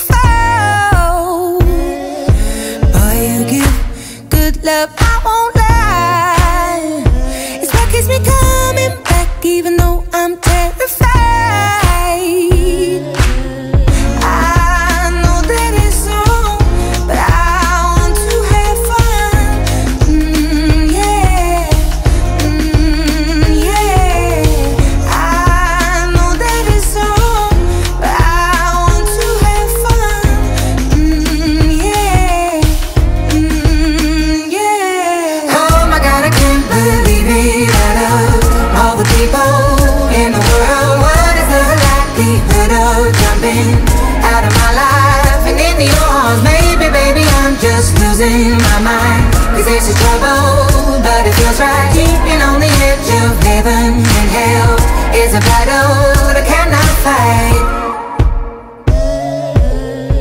fall. Boy, you give good love, I won't lie. It's what keeps me coming back, even though I'm terrified. I know that it's wrong, but I want to have fun. Yeah. I know that it's wrong, but I want to have fun. Yeah. Oh my God, I can't believe it. Out of all the people in the world, what is the likelihood of jumping out of my life and into yours? Maybe, baby, I'm just losing my mind. 'Cause there's a trouble, but it feels right. Keeping on the edge of heaven and hell is a battle that I cannot fight.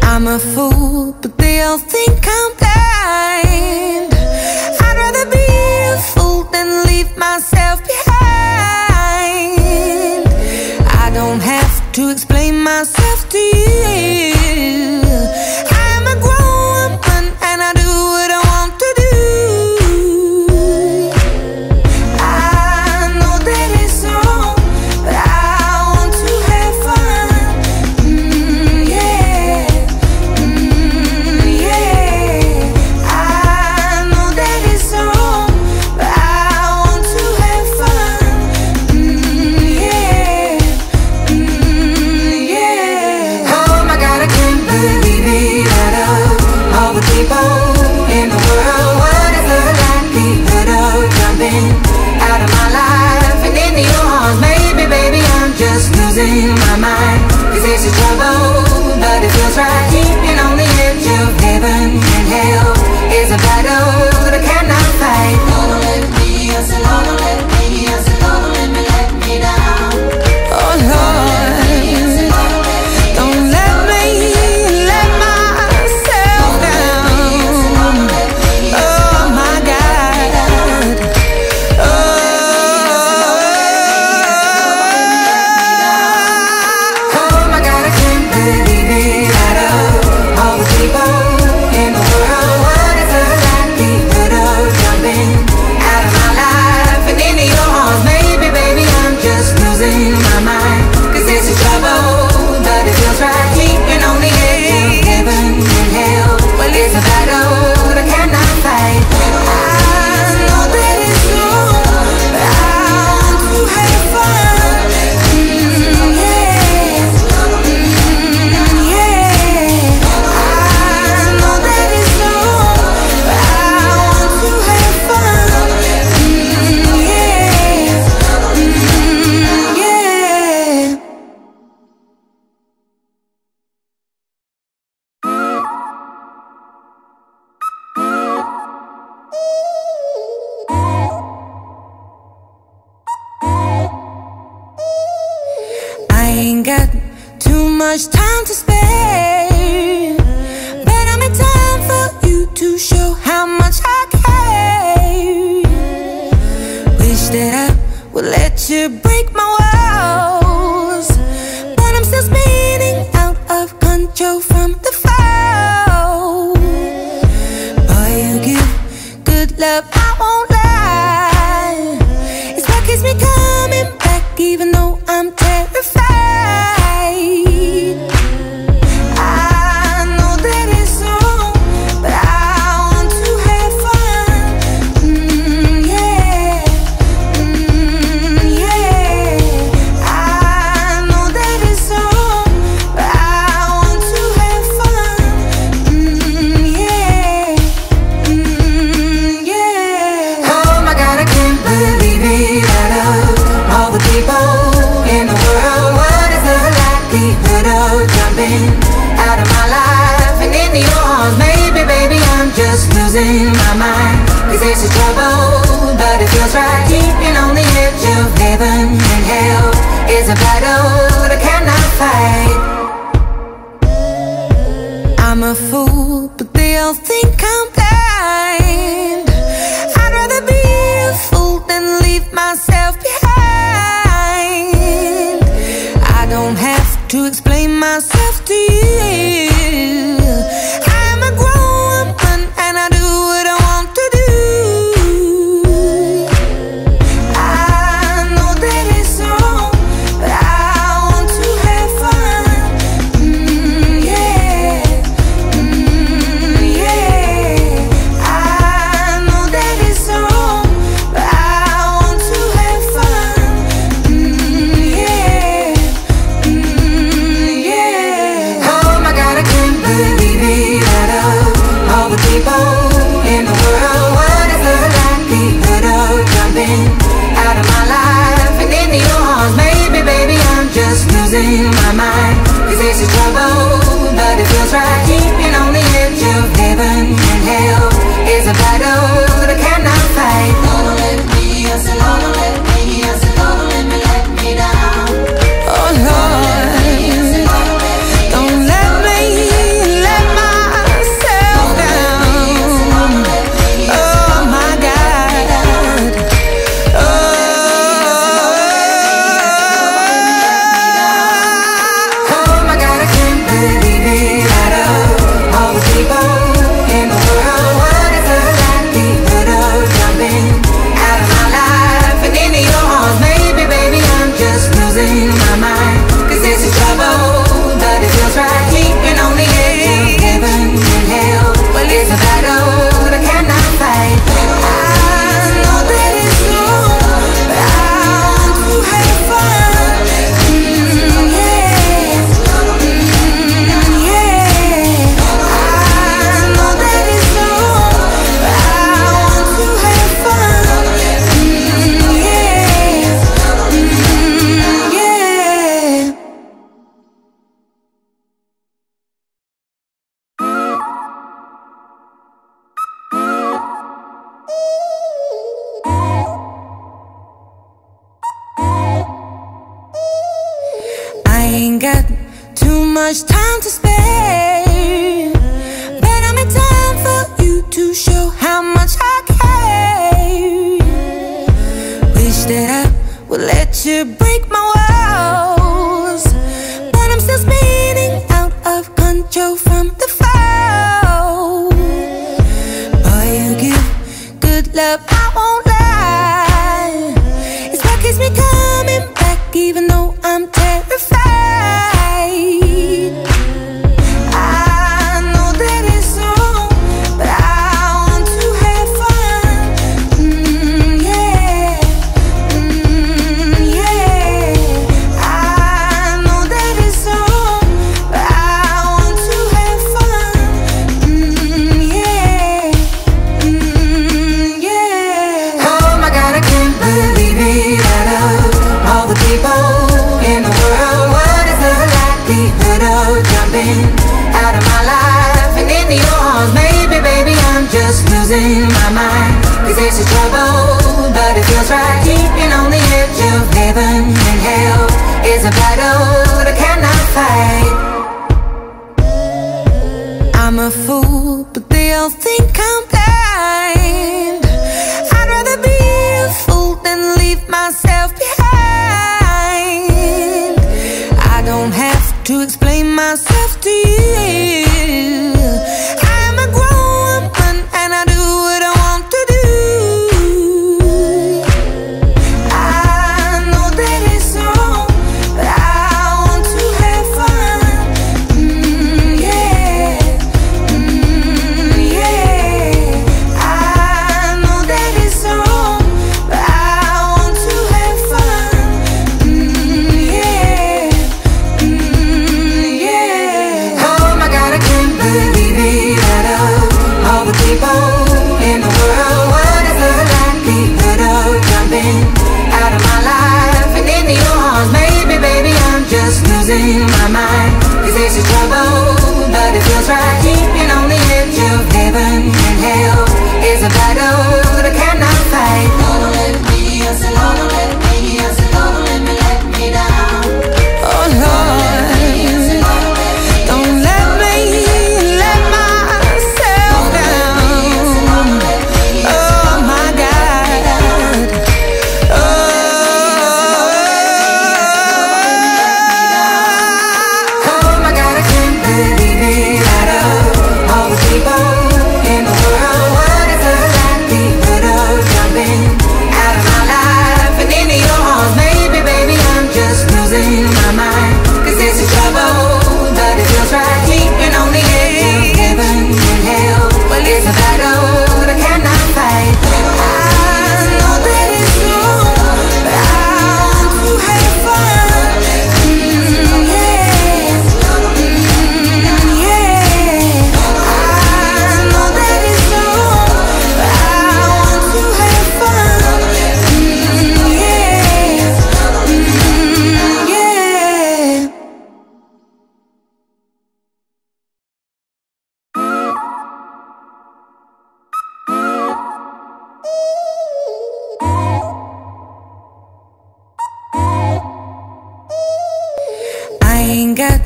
I'm a fool, but they all think I'm blind. I'd rather be a fool than leave myself behind. I don't have to explain myself to you. I'm a grown woman and I do what I want to do. I know that it's wrong, but I want to have fun. Yeah. I know that it's wrong, but I want to have fun. Yeah. Oh my God, I can't believe it. Out of all the people in the world, what is the likelihood of jumping out of my life and into yours? Maybe, baby, I'm just losing my mind. 'Cause there's a trouble, but it feels right. Keeping on the edge of heaven and hell is a battle that I cannot fight. Lord, don't let me, I said, Lord, don't let me, I said, Lord, don't let me down. Oh Lord, don't let me let myself down. Oh my God. Oh, Oh my God, I can't believe it. Out of all the people in the world, what is the likelihood of jumping out of my life and into yours? Maybe, baby, I'm just losing my mind. 'Cause there's a trouble, but it feels right. Keeping on the edge of heaven and hell, well, it's a battle that I cannot fight. I know that it's wrong, but I want to have fun. Yeah. I know that it's wrong, but I want to have fun. Yeah. I ain't got too much time to spare, but I make time for you to show how much I care. Wish that I would let you break my walls, but I'm still spinning out of control from the fall. Boy, you give good love, I won't lie. It's what keeps me coming back, even though I'm terrified. I know that it's wrong, but I want to have fun. Yeah. I know that it's wrong, but I want to have fun. Yeah. Oh my God, I can't believe it. Out of all the people in the world, what is the likelihood of jumping out of my life and into yours? Maybe, baby, I'm just losing my mind. 'Cause there's a trouble, but it feels right. Keeping on the edge of heaven and hell is a battle that I cannot fight. I'm a fool, but they all think I'm blind. I'd rather be a fool than leave myself behind. I don't have to explain myself to you. ain't got too much time to spare, but I make time for you to show how much I care. Wish that I would let you break my walls, but I'm still spinning out of control from the fall. Boy, you give good love, I won't lie. It's what keeps me coming back even though I'm terrified. Out of my life and into yours, maybe, baby, I'm just losing my mind. Cause there's a trouble, but it feels right. Keeping on the edge of heaven and hell is a battle that cannot fight. I'm a fool, but they all think I'm blind. I'd rather be a fool than leave myself behind. I don't have to explain myself to you. I'm a grown woman and I do what I want to do. I know that it's wrong, but I want to have fun. I know that it's wrong, but I want to have fun. In the world, what is the likelihood of jumping out of my life and into yours? Maybe, baby, I'm just losing my mind. Cause there's a trouble, but it feels right. Keeping on the edge of heaven and hell is a battle that I cannot fight. Lord, don't let me, I said, Lord, don't let me, I said, Lord, don't let me down. Oh, Lord, got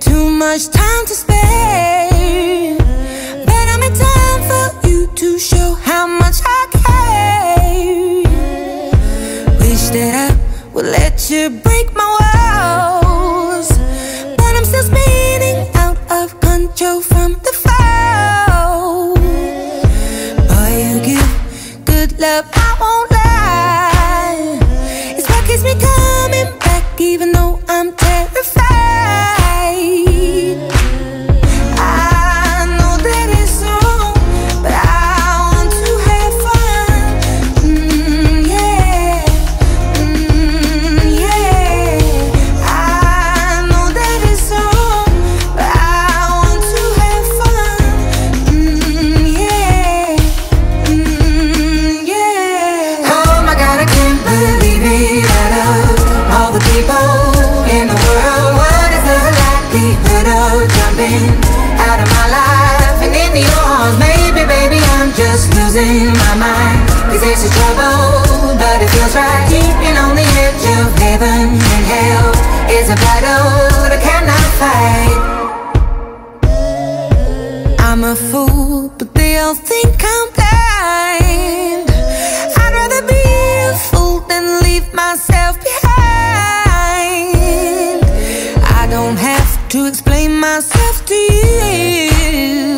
too much time to spare, but I make time for you to show how much I care. Wish that I would let you break my walls, but I'm still spinning out of control from the fall. Boy, you give good love, I won't lie. It's what keeps me coming back even though I'm terrified. Out of my life and into yours, maybe, baby, I'm just losing my mind. Cause there's a trouble, but it feels right. Keeping on the edge of of heaven and hell is a battle I cannot fight. I'm a fool, but they all think I'm blind. I'd rather be a fool than leave myself behind. I don't have to explain myself to you.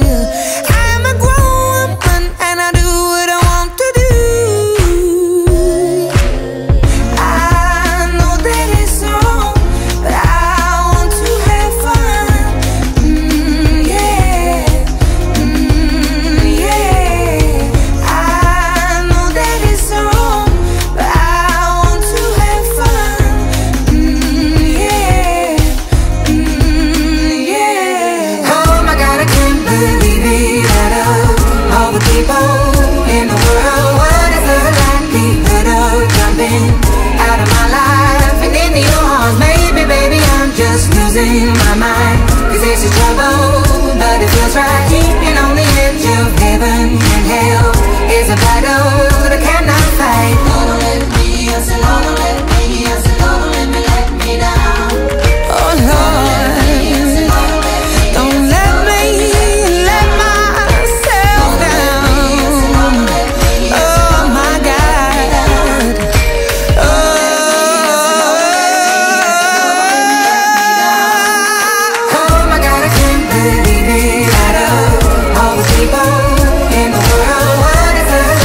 I'm a grown woman and I do what I want to do. I know that it's wrong, but I want to have fun. Yeah, yeah. I know that it's wrong, but I want to have fun. Yeah, yeah. Oh my God, I can't believe it. Out of all the people in the world, what is the likelihood of jumping out of my life and into your arms? Maybe, baby, I'm just losing my mind. Cause this is trouble, but it feels right. Keeping on the edge of heaven and hell is a battle that I cannot fight. Lord, don't let me, I said, Lord, don't let me, I said, Lord, don't let me down. Oh Lord, don't let me let myself down. Oh my God. Oh my God, I can't believe it. Out of all the people in the world, what is the likelihood of jumping out of my life and into your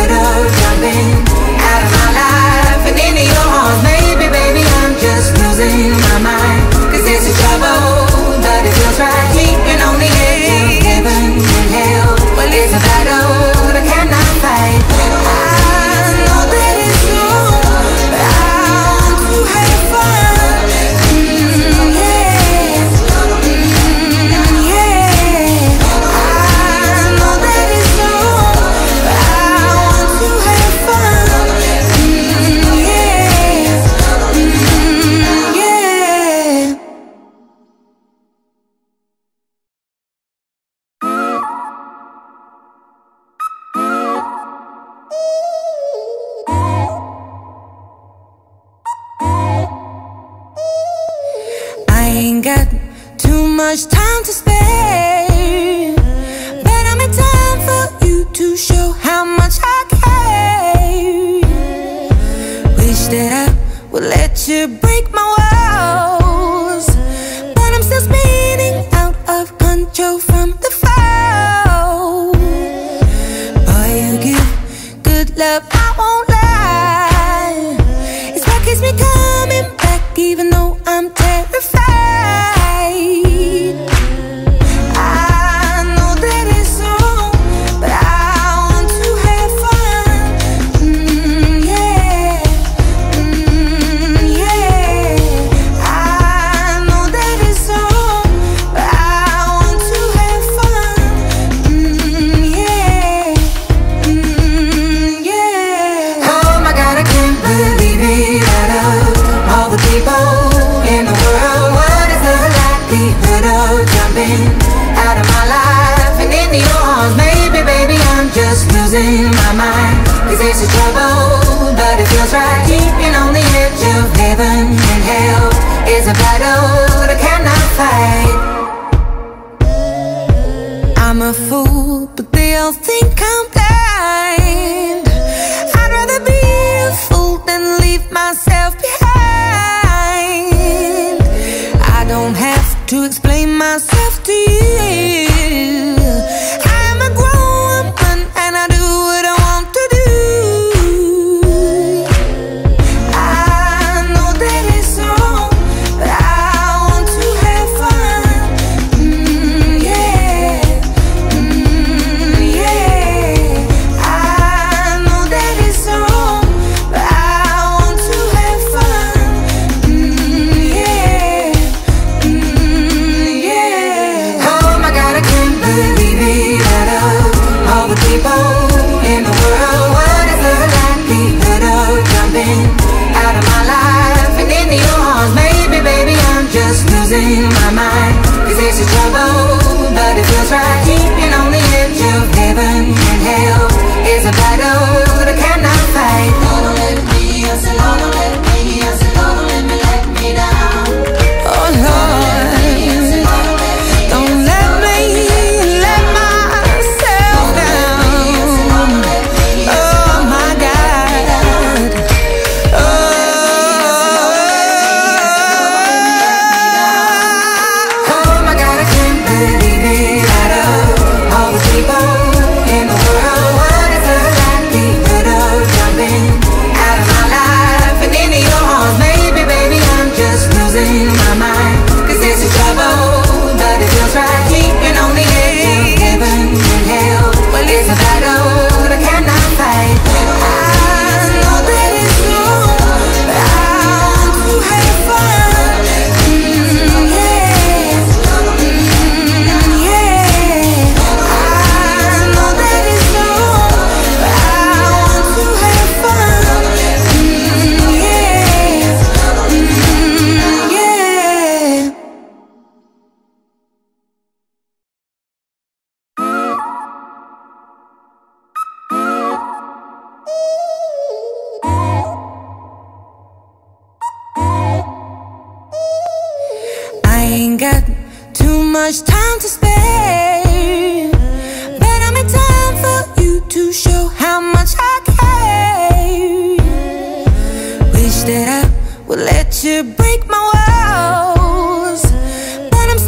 arms? Maybe, baby, I'm just losing my mind. Cause this is trouble, but it feels right. Keeping on the edge of heaven and hell, well, it's a battle that I cannot fight. I know that it's wrong, but I want to have fun. Yeah. I know that it's wrong, but I want to have fun. Yeah. I ain't got too much time to spare, but I'll make time for you to show how much I care. Wish that I would let you break my walls, but I'm still spinning out of control from the fall. Boy, you give good love, I won't lie. It's what keeps me coming back even though I'm terrified. I know that it's wrong, but I want to have fun. Yeah, yeah. I know that it's wrong, but I want to have fun. Yeah, yeah. Oh my God, I can't believe it. Out of all the people in the world, what is the likelihood of jumping out of my life and into your arms? Maybe, baby, I'm just losing my mind. Cause this is trouble, but it feels right. Keeping on the edge of heaven and hell is a battle that I cannot fight. I'm a fool, but they all think I'm blind. I'd rather be a fool than leave myself behind. I don't have to explain myself to you. I'm a grown woman and I do what I want to do. I know that it's wrong, but I want to have fun. Yeah, yeah. I know that it's wrong, but I want to have fun. Yeah, yeah. Oh my God, I can't believe it. Out of all the people in the world, what is the likelihood of jumping out of my life and into your arms? Maybe, baby, I'm just losing my mind. Cause this is trouble, but it feels right. Keeping on the edge of heaven and hell is a battle that I cannot fight. Lord, don't let me, I said, Lord, don't let me, Break my walls, but I'm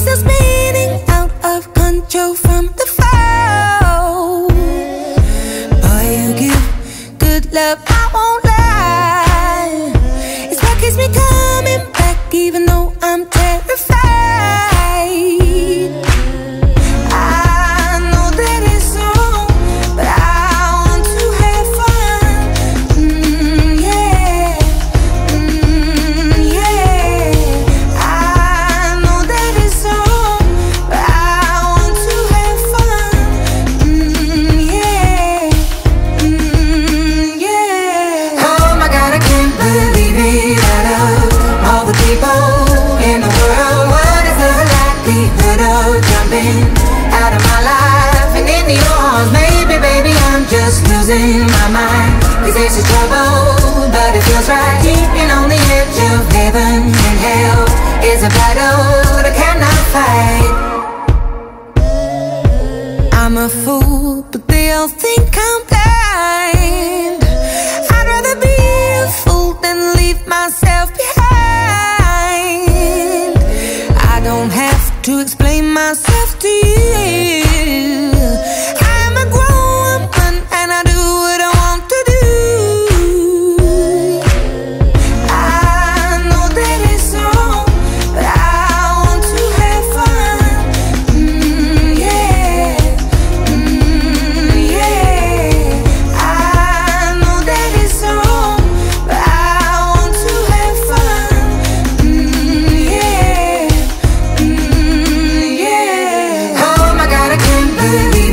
still spinning out of control. control from the foe. Boy, you give good love, I won't lie. It's what keeps me coming back, even though I'm terrified. I know that it's wrong, but I want to have fun. Yeah, yeah. I know that it's wrong, but I want to have fun. Yeah, yeah. Oh my God, I can't believe it. Out of all the people in the world, what is the likelihood of jumping out of my life and into yours? Maybe, baby, I'm just losing my mind. Cause this is trouble, but it feels right. Keeping on the edge of heaven and hell is a battle that I cannot fight. I'm a fool, but they all think I'm blind. I'd rather be a fool than leave myself behind. I don't have to explain myself to you. I'm a grown woman and I do what I want to do. I know that it's wrong, but I want to have fun. Yeah, yeah. I know that it's wrong, but I want to have fun. Yeah, yeah. Oh my God, I can't believe it.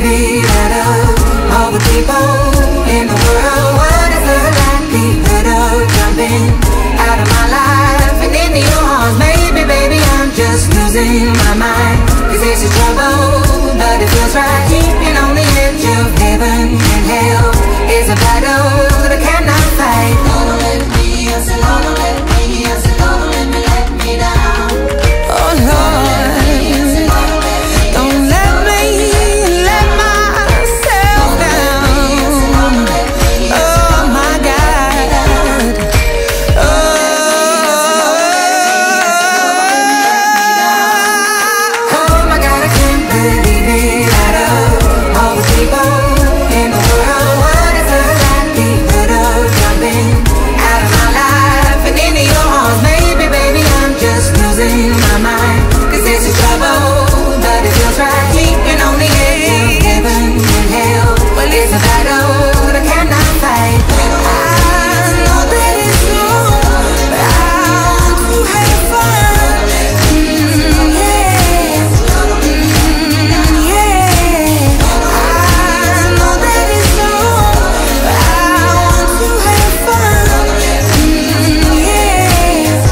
Out of all the people in the world, what is the likelihood of jumping out of my life and into your arms? Maybe, baby, I'm just losing my mind. Cause this is trouble, but it feels right. Keeping on the edge of heaven and hell is a battle that I cannot fight. Don't let me, I said, don't let me, I said, don't let me down. Oh Lord, don't let me let myself down. Oh my God. Oh, Oh my God, I can't believe it. Out of all the people in the world, what is the likelihood of jumping out of my life and into your arms? Maybe, baby, I'm just losing my mind. Cause this is trouble, but it feels right. Keeping on the edge of heaven and hell. Well, it's a battle that I cannot fight. I know that it's wrong, but I want to have fun. Yeah, yeah. I know that it's wrong, but I want to have fun. Yeah, yeah.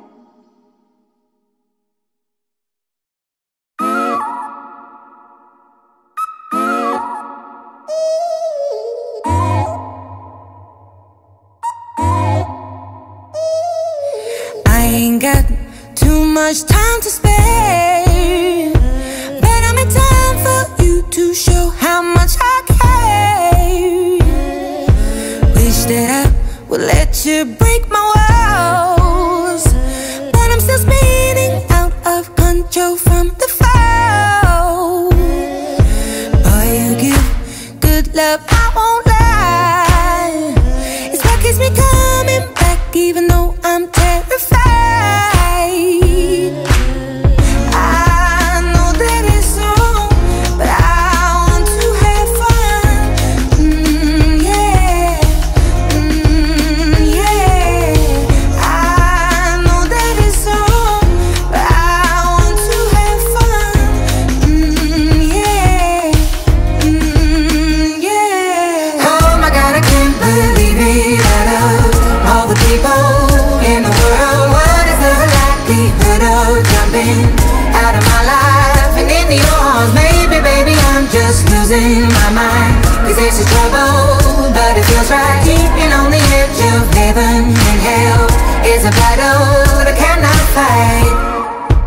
I ain't got too much time to spare, but I make time for you to show how much I care. Wish that I would let you break my walls, but I'm still spinning out of control from the foe. Boy, you give good love, I won't lie. It's what keeps me coming back, even though I'm terrified. I know that it's wrong, but I want to have fun. Yeah, yeah. I know that it's wrong, but I want to have fun. Yeah, yeah. Oh my God, I can't believe it. Out of all the people in the world, what is the likelihood of jumping out of my life and into your arms? Maybe, baby, I'm just losing my mind. Cause this is trouble, but it feels right. Keeping on the edge of heaven and hell is a battle that I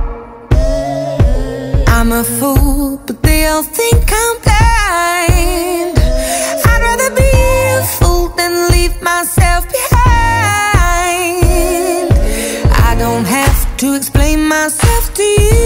cannot fight. I'm a fool, but they all think I'm blind. I'd rather be a fool than leave myself behind. I don't have to explain myself to you.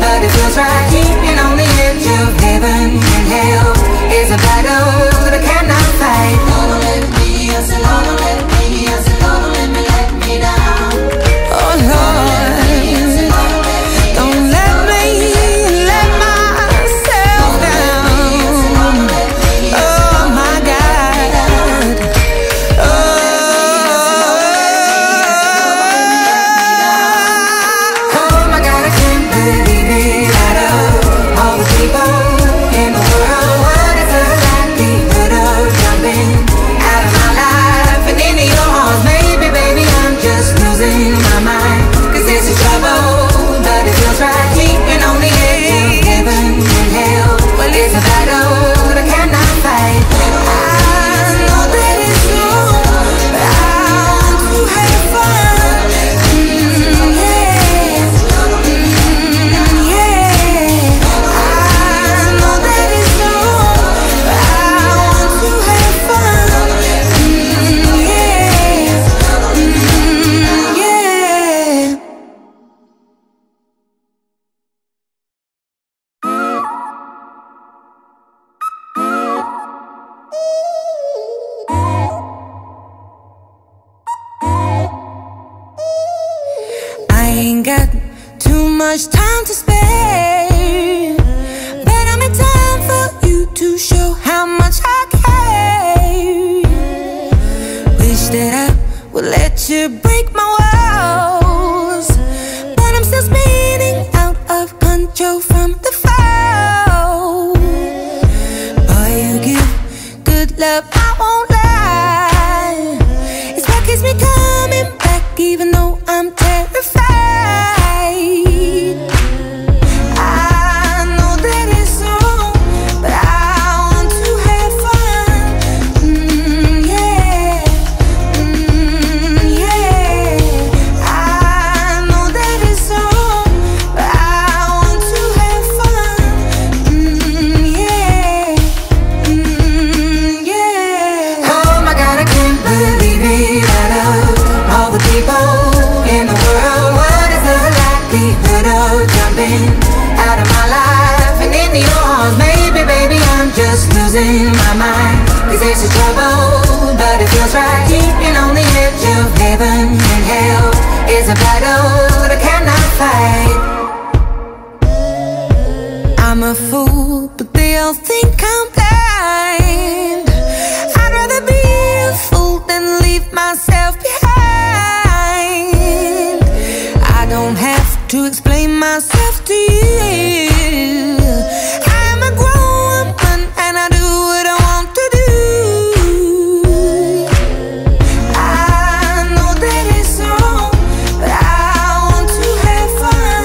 but it feels right. Keeping on the edge of heaven and hell is a battle that I cannot fight. Lord, don't let me, I said, Lord, don't let me, I said, Lord, don't let me down. Oh Lord, don't let me let myself down. Oh my God, oh my God, I can't believe it at all. All the people in the world, what is it that they could have jumping out of my life and into your arms? Maybe, baby, I'm just losing my mind, 'cause this is trouble, but it feels right. Keeping on the edge of heaven and hell, well, it's a battle that I cannot fight. I know that it's wrong, but I do have fun. Yeah. I know that it's wrong, but I want to have fun. Yeah. I ain't got too much time to spare, but I'm in time for you to show how much I care. Wish that I would let you break my walls, but I'm still spinning out of control from the fall. Boy, you give good love, I won't lie. It's what keeps me coming back, even though I'm terrified. I know that it's wrong, but I want to have fun. Yeah, yeah. I know that it's wrong, but I want to have fun. Yeah, yeah. Oh my God, I can't believe it. Out of all the people in the world, what is the likelihood of jumping out of my life and into your arms? Maybe, baby, I'm just losing my mind, 'cause this is trouble, but it feels right. Keeping on the edge of heaven and hell is a battle that I cannot fight. I'm a fool, but they all think I'm blind. I'd rather be a fool than leave myself behind. I don't have to explain myself to you. I'm a grown woman and I do what I want to do. I know that it's wrong, but I want to have fun.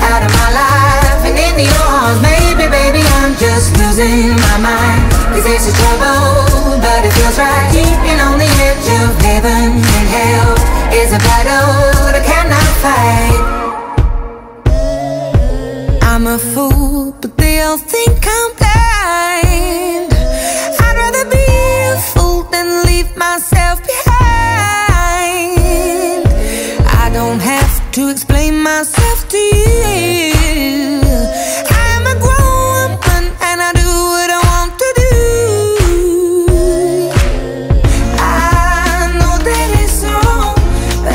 out of my life and into your arms. Maybe, baby, I'm just losing my mind. Cause this is trouble, but it feels right. Keeping on the edge of heaven and hell is a battle that cannot fight. I'm a fool, but they all think I'm blind. I'd rather be a fool than leave myself behind. I don't have to explain myself to you. I'm a grown woman and I do what I want to do. I know that it's wrong, but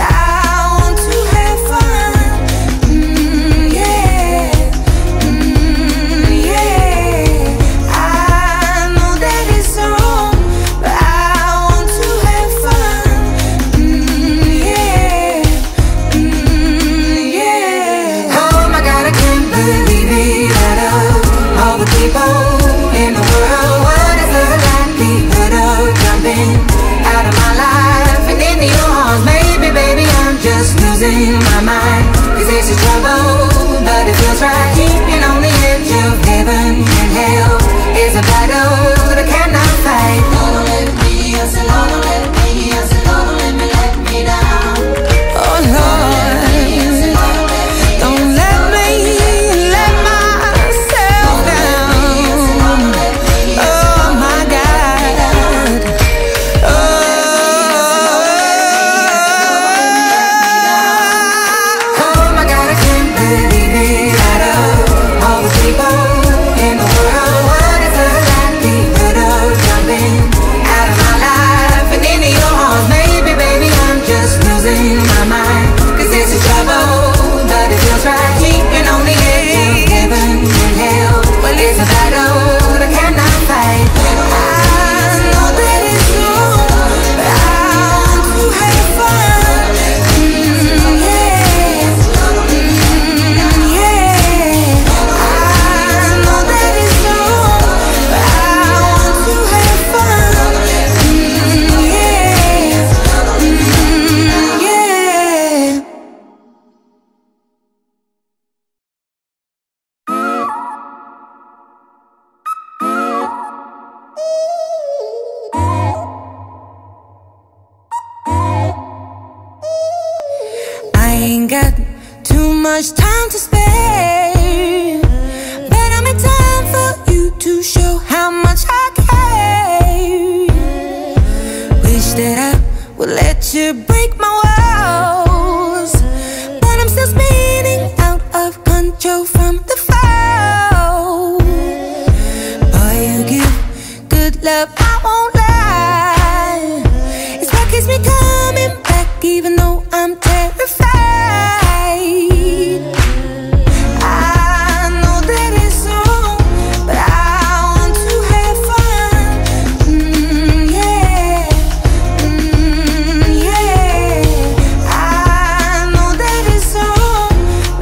I want to have fun. Yeah, yeah. I know that it's wrong, but I want to have fun. Yeah, yeah. Oh my God, I can't believe it. Out of all the people in the world, what is the likelihood of jumping out of my life and into your arms? Maybe, baby, I'm just losing my mind. Cause this is trouble, but it feels right. Keeping on the edge of heaven and hell is a battle that I cannot fight. Lord, don't let it be us, Lord, don't let it be us, Lord, don't let me down. Oh Lord, don't let me let myself down. Oh my God. Oh, Oh my God, I can't believe it. Out of all the people in the world, what is the likelihood of jumping out of my life and into your arms? Maybe, baby, I'm just losing my mind. Cause this is trouble, but it feels right. Keeping on the edge of heaven and hell, well, it's a battle that I cannot fight. I know that it's wrong, but I want to have fun. Yeah. I know that it's wrong, but I want to have fun. Yeah. I ain't got too much time to spare. Better make time for you to show how much I care. Wish that I would let you break my walls, but I'm still spinning out of control from the fall. Boy, you give good love, I won't lie. It's what keeps me coming back even though I'm terrified. I know that it's wrong, but I want to have fun. Yeah, yeah. I know that it's wrong, but I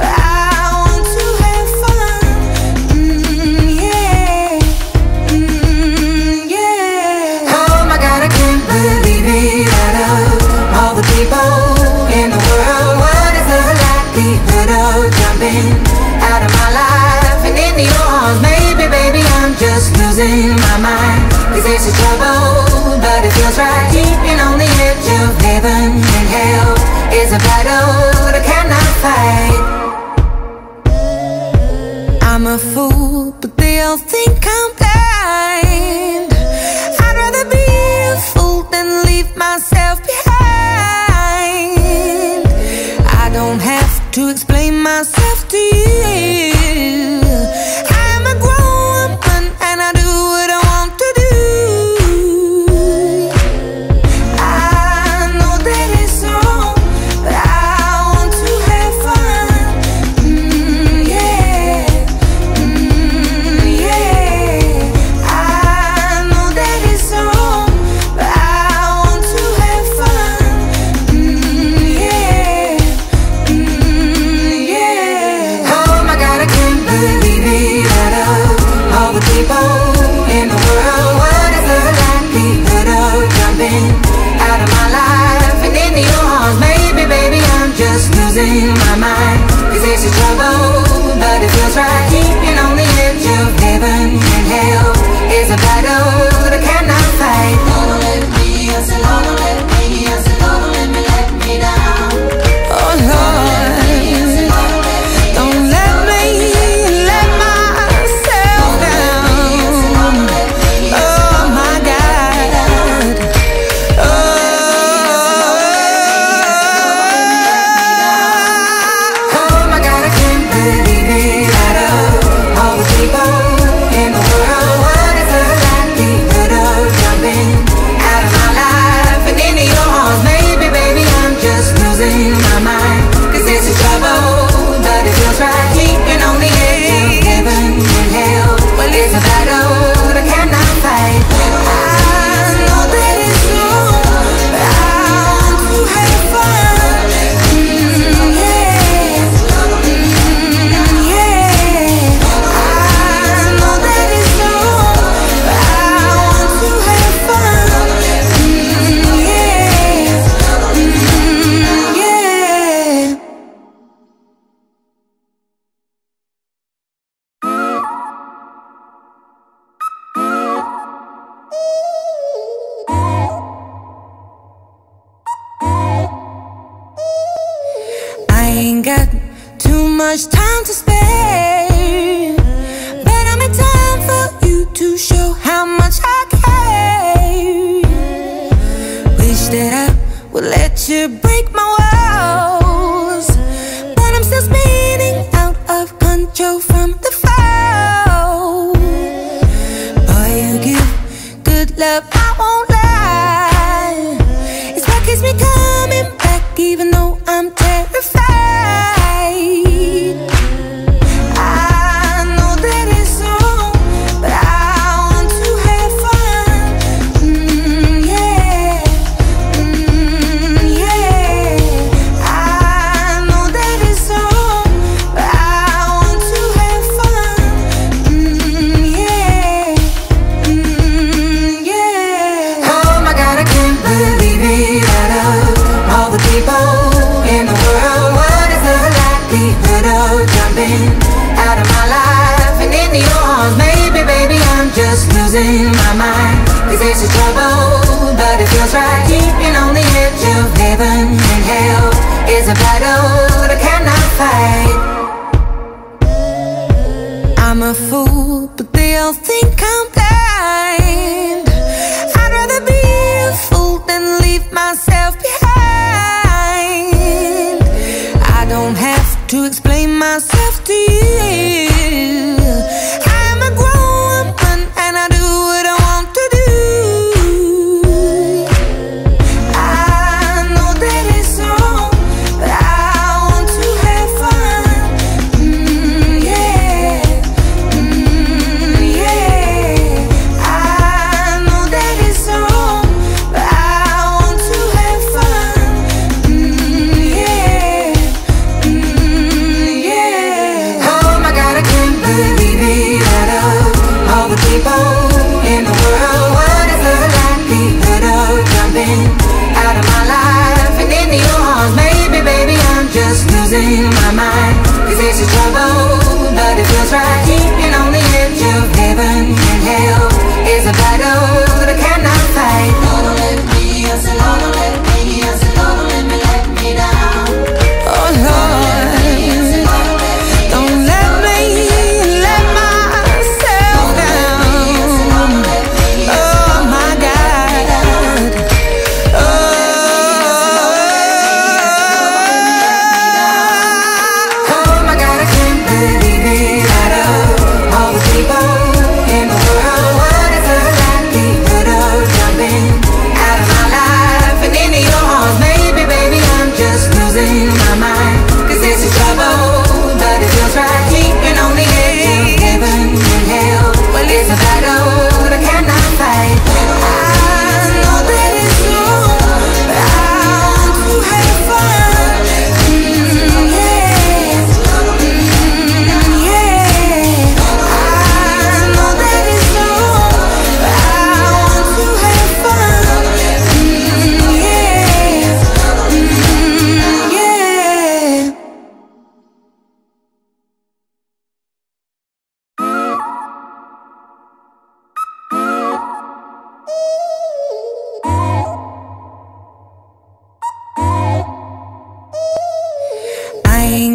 want to have fun. Yeah, yeah. Oh my God, I can't believe it. Out of all the people in the world, what is the likelihood of jumping out of my life and into your arms? Maybe, baby, I'm just losing my mind. Cause this is trouble, but it feels right. Keeping on the edge of heaven and hell is a battle that I cannot fight. I'm a fool, but they all think I'm blind. I'd rather be a fool than leave myself behind. I don't have to explain myself to you. I'm a grown woman and I do what I want to do. I know that it's wrong, but I want to have fun. Yeah, yeah. I know that it's wrong, but I want to have fun. Yeah, yeah. Oh my God, I can't believe it. Out of all the people in the world, what is the likelihood of jumping out of my life and into your arms? Maybe, baby, I'm just losing losing my mind, cause it's a trouble, but it feels right. And only if you've given and held is a battle that I cannot fight. Lord, don't let me, I said, Lord, don't let me, I said, Lord, don't let me down. Oh Lord, don't let me let myself down. Oh my God, oh my God, I can't believe it at all. All the people in the world, what is the likelihood of jumping out of my life and into your arms? Maybe, baby, I'm just losing my mind, cause it's a trouble.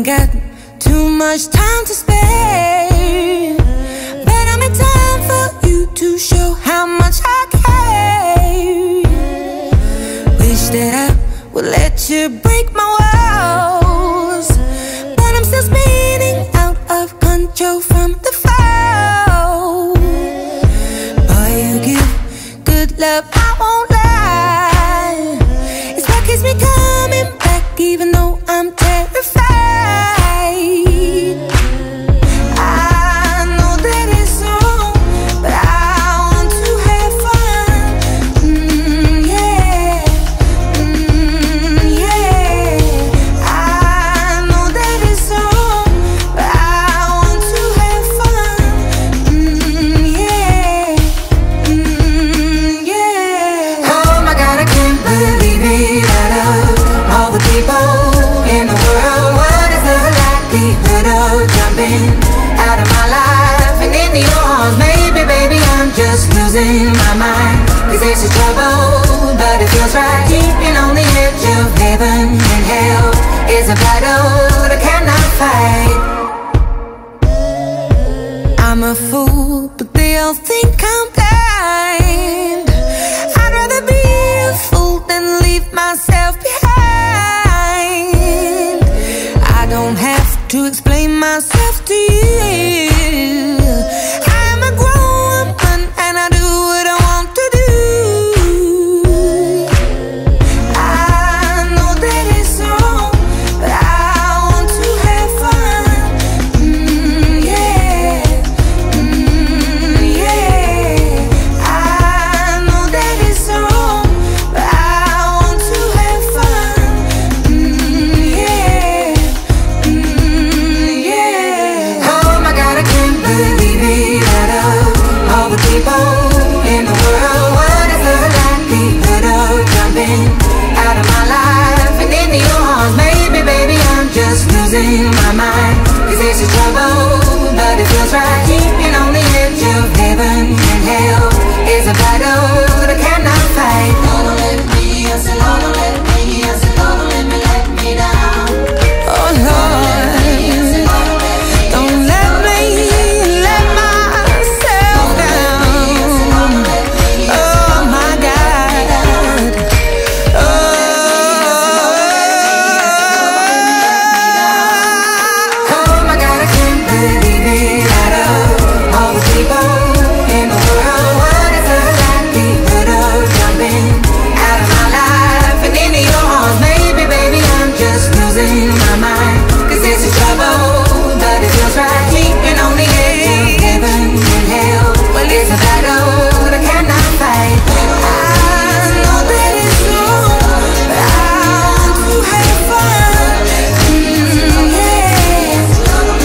got too much time to spare, but I made time for you to show how much I care. Wish that I would let you break my walls, but I'm still spinning out of control from the fall. Boy, you give good love, I won't lie. It's what keeps me coming back even though I'm terrified. My mind, cause there's a trouble, but it feels right. Keeping on the edge of heaven and hell is a battle that I cannot fight. I'm a fool, but they all think I'm blind. I'd rather be a fool than leave myself behind. I don't have to explain myself to you. I'm a grown woman and I do what I want to do. I know that it's wrong, but I want to have fun. Yeah, yeah. I know that it's wrong, but I want to have fun. Yeah, yeah. Oh my God, I can't believe it. Out of all the people in the world, what is the likelihood of jumping out of my life and into yours? Maybe, baby, I'm just losing my mind. Cause there's a trouble, but it feels right. Keeping on the edge of heaven and hell is a battle that I cannot fight. Lord, don't let me, I said, Lord, don't let me, I said, Lord, don't let me down. Oh Lord, don't let me let myself down. Oh my God. Oh my God, I can't believe it. Out of all the people in the world, what is the likelihood of jumping out of my life and into yours? Maybe, baby, I'm just losing my mind. Cause it's a trouble, but it feels right. Keeping on the edge of heaven and hell, well, it's a battle that I cannot fight. I know that it's wrong, but I want to have fun. Yeah. I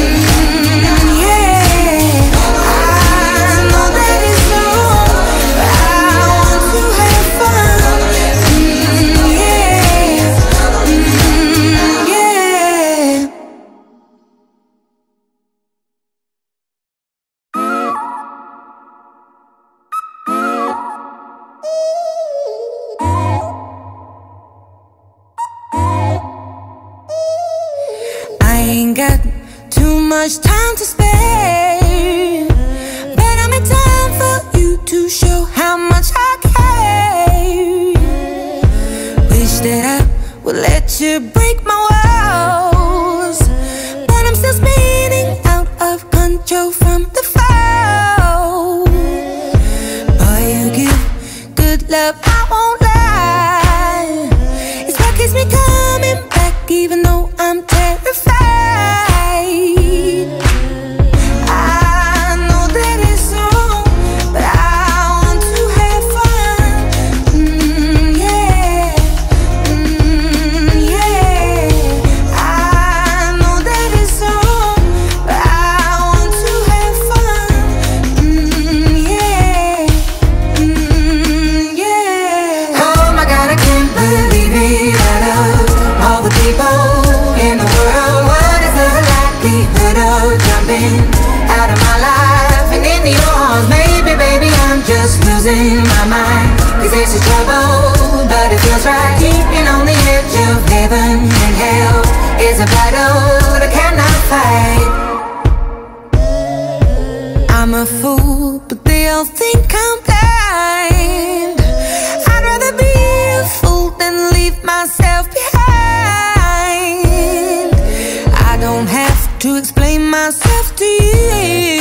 know that it's wrong, but I want to have fun. Yeah. I ain't got too much time to spare, but I made time for you to show how much I care. Wish that I would let you break my walls, but I'm still spinning out of control from the fall. Boy, you give good love, I won't lie. It's what keeps me coming back even though I'm terrified. I know that it's wrong, but I want to have fun. Yeah, yeah. I know that it's wrong, but I want to have fun. Yeah, yeah. Oh my God, I can't believe it. Out of all the people in the world, what is the likelihood of jumping out of my life and in yours. Maybe, baby, I'm just losing my mind. Cause this is trouble, but it feels right. Keeping on the edge of heaven and hell is a battle that cannot fight. I'm a fool, but they all think I'm blind. I'd rather be a fool than leave myself behind. I don't have to explain myself to you.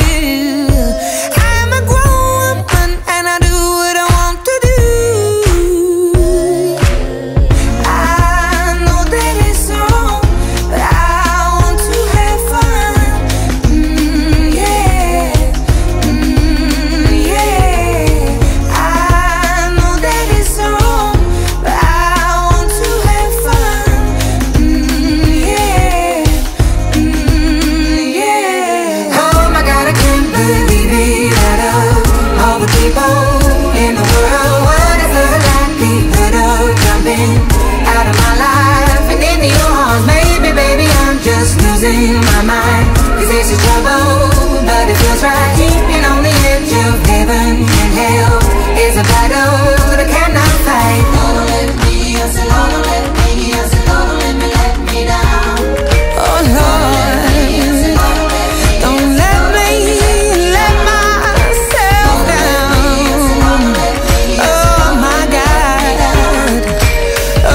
Losing my mind, cause this is trouble, but it feels right. Keeping on the edge of heaven and hell is a battle that I cannot fight. Lord, let me, I said, Lord, let me, I said, Lord, let me down. Oh Lord, don't let me let myself down. Oh my God, oh.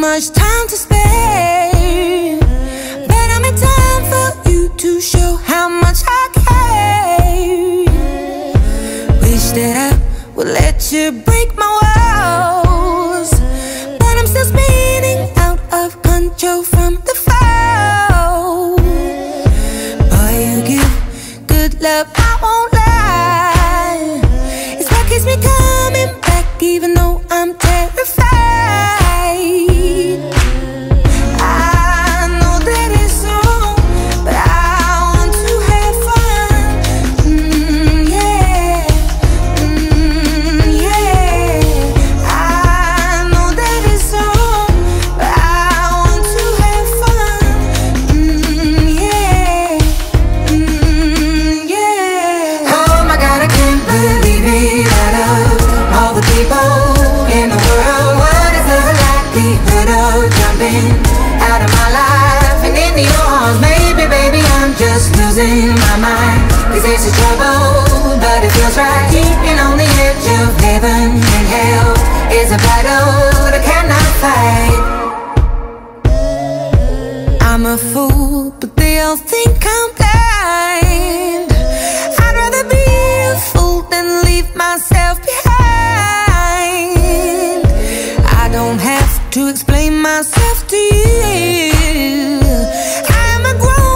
much time to spare, but I made time for you to show how much I care. Wish that I would let you break my walls, but I'm still spinning out of control from the fall. Boy, you give good love, I won't lie. It's what keeps me coming back even though I'm terrified. Losing my mind, this is a trouble, but it feels right. Keeping on the edge of heaven and hell is a battle that I cannot fight. I'm a fool, but they all think I'm blind. I'd rather be a fool than leave myself behind. I don't have to explain myself to you. I'm a grown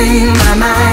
my mind.